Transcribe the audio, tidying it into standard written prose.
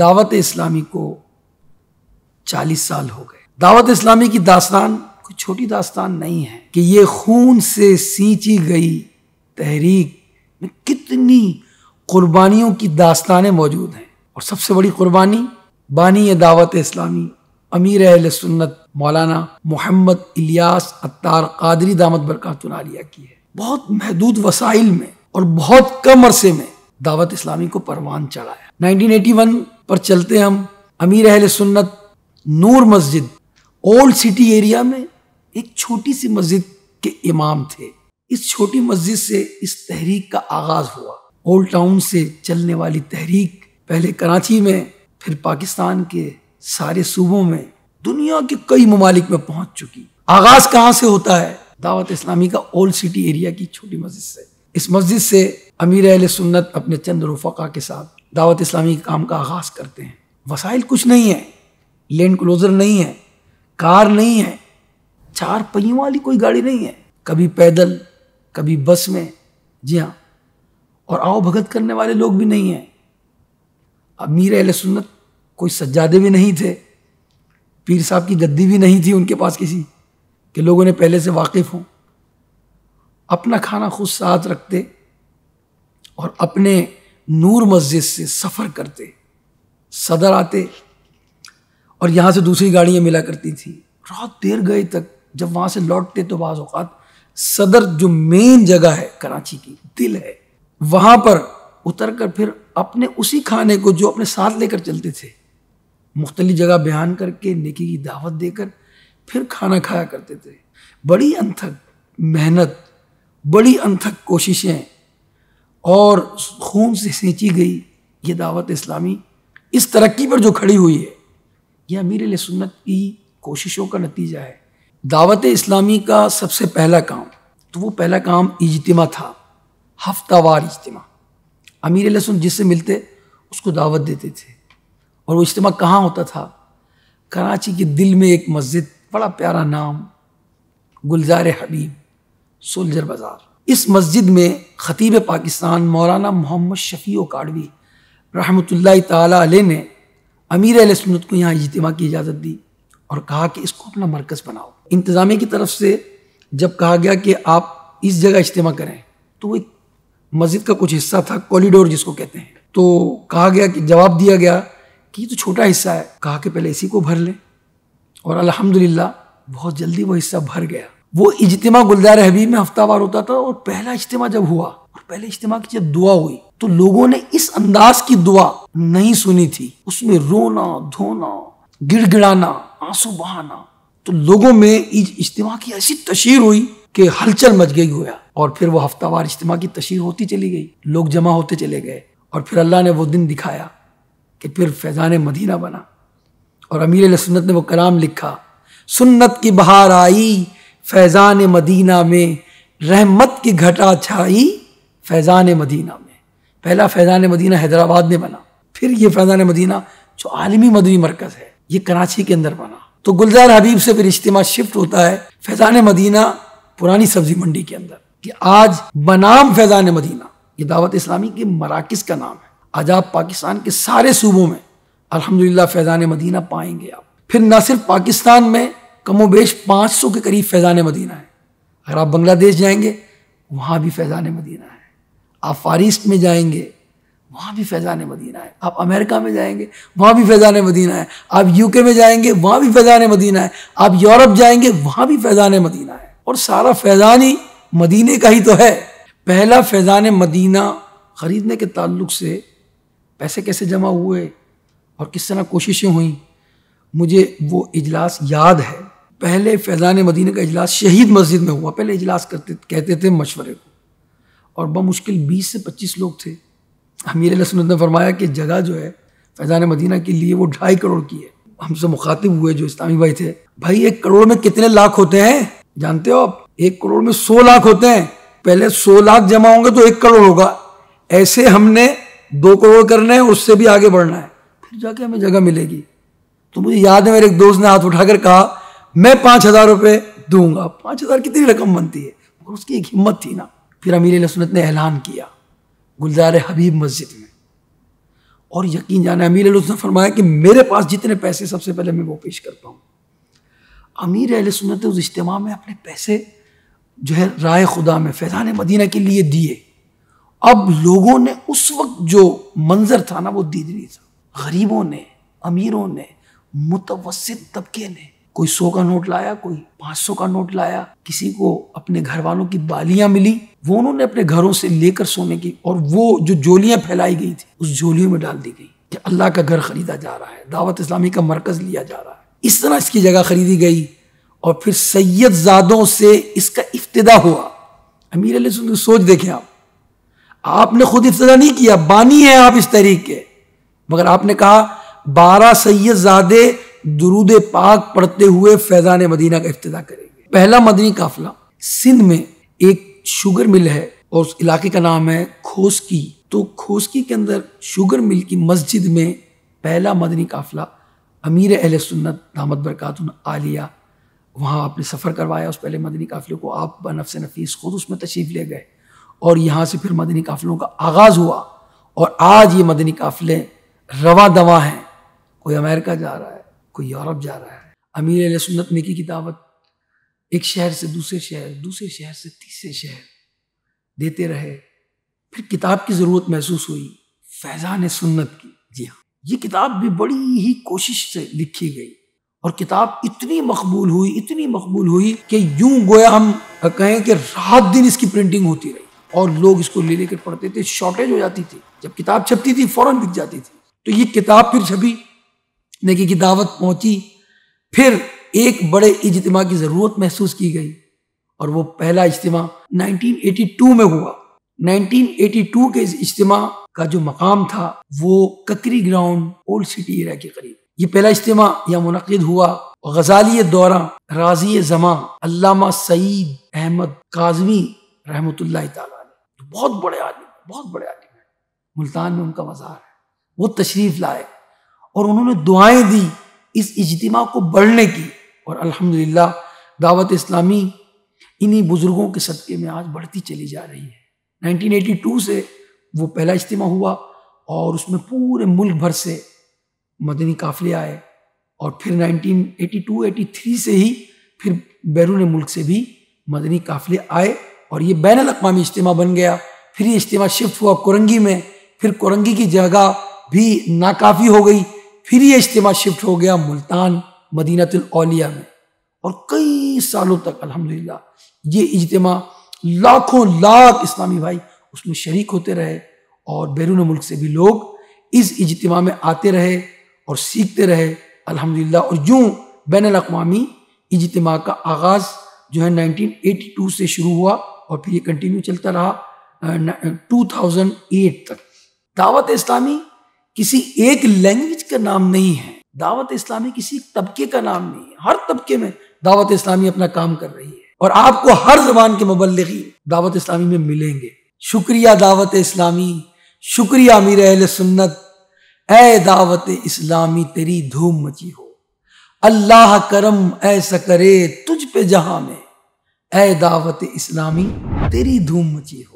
दावत इस्लामी को 40 साल हो गए। दावत इस्लामी की दास्तान कोई छोटी दास्तान नहीं है कि ये खून से सींची गई तहरीक में कितनी कुर्बानियों की दास्तानें मौजूद हैं। और सबसे बड़ी कुर्बानी बानी दावत इस्लामी अमीर अहल सुन्नत मौलाना मोहम्मद इलियास अत्तार कादरी दामत बरकातुन आलिया की है। बहुत महदूद वसाइल में और बहुत कम अरसे में दावत इस्लामी को परवान चढ़ाया। 1981 पर चलते हम अमीर अहल सुन्नत नूर मस्जिद ओल्ड सिटी एरिया में एक छोटी सी मस्जिद के इमाम थे। इस छोटी मस्जिद से इस तहरीक का आगाज हुआ। ओल्ड टाउन से चलने वाली तहरीक पहले कराची में, फिर पाकिस्तान के सारे सूबों में, दुनिया के कई ममालिक में पहुंच चुकी। आगाज कहाँ से होता है? दावत इस्लामी का ओल्ड सिटी एरिया की छोटी मस्जिद से। इस मस्जिद से अमीर अहले सुन्नत अपने चंद रुफका के साथ दावत इस्लामी के काम का आगाज करते हैं। वसाइल कुछ नहीं है, लैंड क्लोजर नहीं है, कार नहीं है, चार पहियों वाली कोई गाड़ी नहीं है, कभी पैदल कभी बस में, जी हाँ, और आओ भगत करने वाले लोग भी नहीं हैं। अमीर अहले सुन्नत कोई सज्जादे भी नहीं थे, पीर साहब की गद्दी भी नहीं थी उनके पास किसी के लोगों ने पहले से वाकिफ़ हों। अपना खाना खुद साथ रखते और अपने नूर मस्जिद से सफ़र करते, सदर आते और यहाँ से दूसरी गाड़ियाँ मिला करती थी। रात देर गए तक जब वहाँ से लौटते तो बाज़ औक़ात सदर जो मेन जगह है कराची की, दिल है, वहाँ पर उतर कर फिर अपने उसी खाने को जो अपने साथ लेकर चलते थे मुख्तलिफ जगह बयान करके नेकी की दावत देकर फिर खाना खाया करते थे। बड़ी अनथक मेहनत, बड़ी अनथक कोशिशें और खून से सींची गई ये दावत इस्लामी इस तरक्की पर जो खड़ी हुई है यह अमीर सुन्नत की कोशिशों का नतीजा है। दावत इस्लामी का सबसे पहला काम, तो वो पहला काम इज्तिमा था, हफ्तावार इज्तिमा। अमीर सुन्नत जिससे मिलते उसको दावत देते थे और वो इज्तिमा कहाँ होता था? कराची के दिल में एक मस्जिद, बड़ा प्यारा नाम, गुलजार हबीब सोल्जर बाज़ार। इस मस्जिद में ख़तीब पाकिस्तान मौलाना मोहम्मद शफी ओकाडवी रहमतुल्लाह ताला अलैह ने अमीर अहले सुन्नत को यहाँ इज्तिमा की इजाज़त दी और कहा कि इसको अपना मरकज़ बनाओ। इंतज़ामिया की तरफ से जब कहा गया कि आप इस जगह इज्तिमा करें तो वो एक मस्जिद का कुछ हिस्सा था, कॉरिडोर जिसको कहते हैं, तो कहा गया कि जवाब दिया गया कि ये तो छोटा हिस्सा है, कहा कि पहले इसी को भर लें। और अल्हम्दुलिल्लाह बहुत जल्दी वो हिस्सा भर गया। वो इज्तिमा गुलजार हबीब में हफ्तावार होता था और पहला इज्तिमा जब हुआ और पहले इज्तिमा की जब दुआ हुई तो लोगों ने इस अंदाज की दुआ नहीं सुनी थी, उसमें रोना धोना, गिड़गिड़ाना, आंसू बहाना, तो लोगों में इज्तिमा की ऐसी तशहीर हुई कि हलचल मच गई हुआ। और फिर वो हफ्तावार इज्तिमा की तशहीर होती चली गई, लोग जमा होते चले गए और फिर अल्लाह ने वो दिन दिखाया कि फिर फैजान मदीना बना और अमीर सुन्नत ने वो कलाम लिखा, सुन्नत की बहार आई फैजान मदीना में, रहमत की घटा छाई फैजान मदीना में। पहला फैजान मदीना हैदराबाद में बना, फिर ये फैजान मदीना जो आलमी मदनी मरकज़ है ये कराची के अंदर बना। तो गुलजार हबीब से फिर इज्तिमा शिफ्ट होता है फैजान मदीना पुरानी सब्जी मंडी के अंदर, कि आज बनाम फैजान मदीना ये दावत इस्लामी के मराकज़ का नाम है। आज आप पाकिस्तान के सारे सूबों में अल्हम्दुलिल्लाह फैजान मदीना पाएंगे आप। फिर न सिर्फ पाकिस्तान में कमोबेश 500 के करीब फैज़ान मदीना है। अगर आप बांग्लादेश जाएंगे वहाँ भी फैज़ान मदीना है, आप फार ईस्ट में जाएंगे वहाँ भी फैज़ान मदीना है, आप अमेरिका में जाएंगे वहाँ भी फैज़ान मदीना है, आप यूके में जाएंगे वहाँ भी फैज़ान मदीना है, आप यूरोप जाएंगे वहाँ भी फैज़ान मदीना है। और सारा फैज़ानी मदीने का ही तो है। पहला फैज़ान मदीना ख़रीदने के ताल्लुक से पैसे कैसे जमा हुए और किस तरह कोशिशें हुई, मुझे वो इजलास याद है। पहले फैज़ान मदीना का इजलास शहीद मस्जिद में हुआ। पहले इजलास कहते थे मशवरे को, और बमुश्किल 20 से 25 लोग थे। अमीर अहले सुन्नत ने फरमाया कि जगह जो है फैज़ान मदीना के लिए वो 2.5 करोड़ की है। हमसे मुखातिब हुए जो इस्लामी भाई थे, भाई 1 करोड़ में कितने लाख होते हैं जानते हो आप? 1 करोड़ में 100 लाख होते हैं। पहले 100 लाख जमा होंगे तो 1 करोड़ होगा, ऐसे हमने 2 करोड़ करने हैं, उससे भी आगे बढ़ना है, फिर जाके हमें जगह मिलेगी। तो मुझे याद है मेरे एक दोस्त ने हाथ उठाकर कहा मैं 5,000 रुपये दूंगा। 5,000 कितनी रकम बनती है, और उसकी एक हिम्मत थी ना। फिर अमीर सुन्नत ने ऐलान किया गुलजार हबीब मस्जिद में और यकीन जाना अमीर अहले सुन्नत फरमाया कि मेरे पास जितने पैसे सबसे पहले मैं वो पेश कर पाऊँ। अमीर अहले सुन्नत उस इज्तिमा में अपने पैसे जो है राय खुदा में फैजान मदीना के लिए दिए। अब लोगों ने उस वक्त जो मंजर था ना वो दीद नहीं था। गरीबों ने, अमीरों ने, मुतवस्सित तबके ने, कोई 100 का नोट लाया, कोई 500 का नोट लाया, किसी को अपने घर वालों की बालियां मिली, वो उन्होंने अपने घरों से लेकर सोने की, और वो जो झोलियां फैलाई गई थी उस झोलियों में डाल दी गई कि अल्लाह का घर खरीदा जा रहा है, दावत इस्लामी का मरकज़ लिया जा रहा है। इस तरह इसकी जगह खरीदी गई और फिर सैयदजादों से इसका इफ्तिदा हुआ। अमीर अहले सुन्नत सोच देखें आप, आपने खुद इफ्तिदा नहीं किया, बानी है आप इस तहरीक के, मगर आपने कहा 12 सैयदजादे दुरूद पाक पढ़ते हुए फैजान मदीना का इफ्तिदा करेंगे। पहला मदनी काफिला, सिंध में एक शुगर मिल है और उस इलाके का नाम है खोसकी, तो खोसकी के अंदर शुगर मिल की मस्जिद में पहला मदनी काफिला अमीर अहले सुन्नत दामद बरकातुन आलिया वहाँ आपने सफ़र करवाया। उस पहले मदनी काफिले को आप बनफ्स नफीस खुद उसमें तशरीफ़ ले गए और यहाँ से फिर मदनी काफिलों का आगाज़ हुआ और आज ये मदनी काफिले रवा दवा हैं। कोई अमेरिका जा रहा है, कोई यूरोप जा रहा है। अमीर अहले सुन्नत नेकी की दावत एक शहर से दूसरे शहर, दूसरे शहर से तीसरे शहर देते रहे। फिर किताब की ज़रूरत महसूस हुई फैज़ान सुन्नत की। जी हाँ, ये किताब भी बड़ी ही कोशिश से लिखी गई और किताब इतनी मकबूल हुई, इतनी मकबूल हुई कि यूं गोया हम कहें कि रात दिन इसकी प्रिंटिंग होती रही और लोग इसको ले लेकर पढ़ते थे। शॉर्टेज हो जाती थी, जब किताब छपती थी फ़ौरन बिक जाती थी। तो ये किताब फिर छपी, नेकी की दावत पहुंची, फिर एक बड़े इज्तिमा की ज़रूरत महसूस की गई और वो पहला इज्तिमा 1982 में हुआ। 1982 के इस इज्तिमा का जो मकाम था वो ककरी ग्राउंड ओल्ड सिटी एरिया के करीब ये पहला इज्तिमा यहाँ मुनक़िद हुआ। गज़ाली दौरा, राज़ी ज़मा अल्लामा सईद अहमद काजमी रहमतुल्लाह ताला अलैह, बहुत बड़े आदमी, बहुत बड़े आदमी हैं, मुल्तान में उनका मज़ार है। वो तशरीफ़ लाए और उन्होंने दुआएं दी इस इज्तिमा को बढ़ने की और अल्हम्दुलिल्लाह दावत इस्लामी इन्हीं बुज़ुर्गों के सदक़े में आज बढ़ती चली जा रही है। 1982 से वो पहला इज्तिमा हुआ और उसमें पूरे मुल्क भर से मदनी काफ़िले आए और फिर 1982-83 से ही फिर बैरून मुल्क से भी मदनी काफ़िले आए और ये बैनुल अक़वामी इज्तिमा बन गया। फिर ये इज्तिमा शिफ्ट हुआ कोरंगी में, फिर कोरंगी की जगह भी नाकाफ़ी हो गई, फिर ये इज्तिमा शिफ्ट हो गया मुल्तान मदीनातुल औलिया में और कई सालों तक अल्हम्दुलिल्लाह ये इज्तिमा लाखों लाख इस्लामी भाई उसमें शरीक होते रहे और बैरून मुल्क से भी लोग इस इज्तिमा में आते रहे और सीखते रहे अल्हम्दुलिल्लाह। और यूँ बैनुल अक़वामी इज्तिमा का आगाज़ जो है 1982 से शुरू हुआ और फिर ये कंटिन्यू चलता रहा 2008 तक। दावत इस्लामी किसी एक लैंग्वेज का नाम नहीं है, दावत इस्लामी किसी तबके का नाम नहीं है, हर तबके में दावत इस्लामी अपना काम कर रही है और आपको हर जबान के मुबल्लिगीन दावत इस्लामी में मिलेंगे। शुक्रिया दावत इस्लामी, शुक्रिया अमीर अहले सुन्नत। ऐ दावत इस्लामी तेरी धूम मची हो, अल्लाह करम ऐसा करे तुझ पे जहां में। ऐ दावत इस्लामी तेरी धूम मची हो।